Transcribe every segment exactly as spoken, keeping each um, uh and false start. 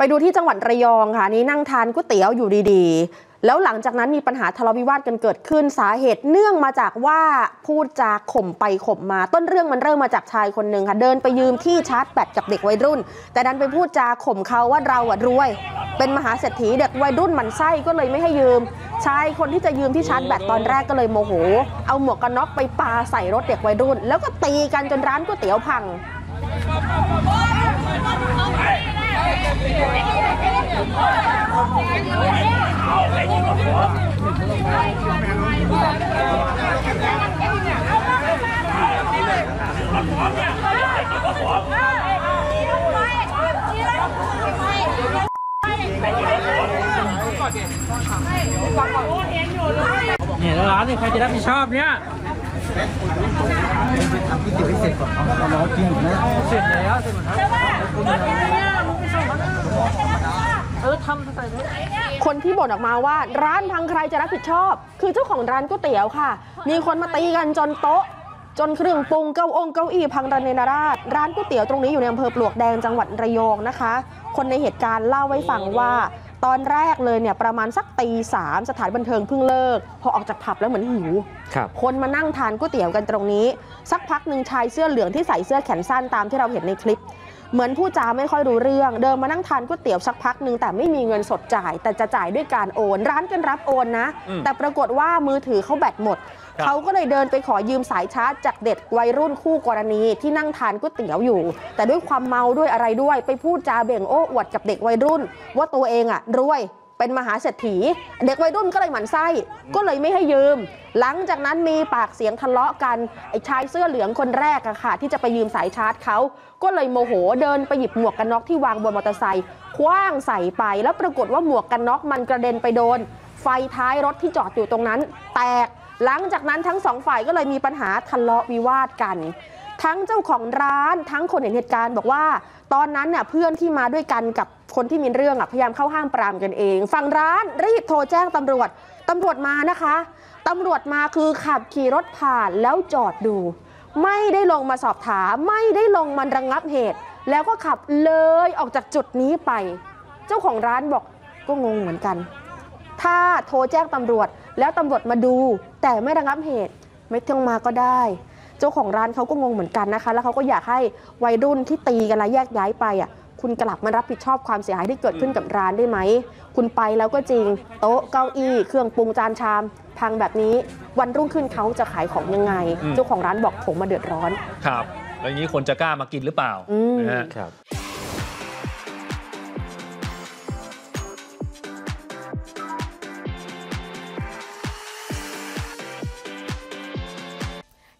ไปดูที่จังหวัดระยองค่ะนี้นั่งทานก๋วยเตี๋ยวอยู่ดีๆแล้วหลังจากนั้นมีปัญหาทะเลาะวิวาทกันเกิดขึ้นสาเหตุเนื่องมาจากว่าพูดจาข่มไปข่มมาต้นเรื่องมันเริ่มมาจากชายคนหนึ่งค่ะเดินไปยืมที่ชาร์จแบตกับเด็กวัยรุ่นแต่ดันไปพูดจาข่มเขาว่าเราอะรวยเป็นมหาเศรษฐีเด็กวัยรุ่นมันไส้ก็เลยไม่ให้ยืมชายคนที่จะยืมที่ชาร์จแบตตอนแรกก็เลยโมโหเอาหมวกกันน็อกไปปาใส่รถเด็กวัยรุ่นแล้วก็ตีกันจนร้านก๋วยเตี๋ยวพังเนี่ยร้านนี่ใครจะรับผิดชอบเนี่ยคนที่บ่นออกมาว่าร้านพังใครจะรับผิดชอบคือเจ้าของร้านก๋วยเตี๋ยวค่ะมีคนมาตีกันจนโต๊ะจนเครื่องปรุงเก้าองเก้าอี้พังระเนระนาดร้านก๋วยเตี๋ยวตรงนี้อยู่ในอำเภอปลวกแดงจังหวัดระยองนะคะคนในเหตุการณ์เล่าไว้ฟังว่าตอนแรกเลยเนี่ยประมาณสักตีสามสถานบันเทิงเพิ่งเลิกพอออกจากผับแล้วเหมือนหิว ค, คนมานั่งทานก๋วยเตี๋ยวกันตรงนี้สักพักหนึ่งชายเสื้อเหลืองที่ใส่เสื้อแขนสั้นตามที่เราเห็นในคลิปเหมือนผู้จาไม่ค่อยรู้เรื่องเดินมานั่งทานก๋วยเตี๋ยวสักพักหนึ่งแต่ไม่มีเงินสดจ่ายแต่จะจ่ายด้วยการโอนร้านกันรับโอนนะแต่ปรากฏว่ามือถือเขาแบตหมดเขาก็เลยเดินไปขอยืมสายชาร์จจากเด็กวัยรุ่นคู่กรณีที่นั่งทานก๋วยเตี๋ยวอยู่แต่ด้วยความเมาด้วยอะไรด้วยไปพูดจาเบ่งโอ้อวดกับเด็กวัยรุ่นว่าตัวเองอะรวยเป็นมหาเศรษฐีเด็กวัยรุ่นก็เลยหมั่นไส้ก็เลยไม่ให้ยืมหลังจากนั้นมีปากเสียงทะเลาะกันไอ้ชายเสื้อเหลืองคนแรกอะค่ะที่จะไปยืมสายชาร์จเขาก็เลยโมโหเดินไปหยิบหมวกกันน็อกที่วางบนมอเตอร์ไซค์คว้างใส่ไปแล้วปรากฏว่าหมวกกันน็อกมันกระเด็นไปโดนไฟท้ายรถที่จอดอยู่ตรงนั้นแตกหลังจากนั้นทั้งสองฝ่ายก็เลยมีปัญหาทะเลาะวิวาทกันทั้งเจ้าของร้านทั้งคนเห็นเหตุการณ์บอกว่าตอนนั้นน่ะเพื่อนที่มาด้วยกันกับคนที่มีเรื่องอ่ะพยายามเข้าห้ามปรามกันเองฝั่งร้านรีบโทรแจ้งตำรวจตำรวจมานะคะตำรวจมาคือขับขี่รถผ่านแล้วจอดดูไม่ได้ลงมาสอบถามไม่ได้ลงมาระงับเหตุแล้วก็ขับเลยออกจากจุดนี้ไปเจ้าของร้านบอกก็งงเหมือนกันถ้าโทรแจ้งตำรวจแล้วตำรวจมาดูแต่ไม่ระงับเหตุไม่ต้องมาก็ได้เจ้าของร้านเขาก็งงเหมือนกันนะคะแล้วเขาก็อยากให้วัยรุ่นที่ตีกันและแยกย้ายไปอ่ะคุณกลับมารับผิดชอบความเสียหายที่เกิดขึ้นกับร้านได้ไหมคุณไปแล้วก็จริงโต๊ะเก้าอี้เครื่องปรุงจานชามพังแบบนี้วันรุ่งขึ้นเขาจะขายของยังไงเจ้าของร้านบอกผมมาเดือดร้อนครับแล้วนี้คนจะกล้ามากินหรือเปล่านะครับ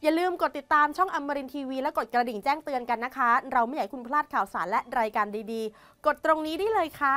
อย่าลืมกดติดตามช่องอมรินทร์ทีวีและกดกระดิ่งแจ้งเตือนกันนะคะเราไม่อยากให้คุณพลาดข่าวสารและรายการดีๆกดตรงนี้ได้เลยค่ะ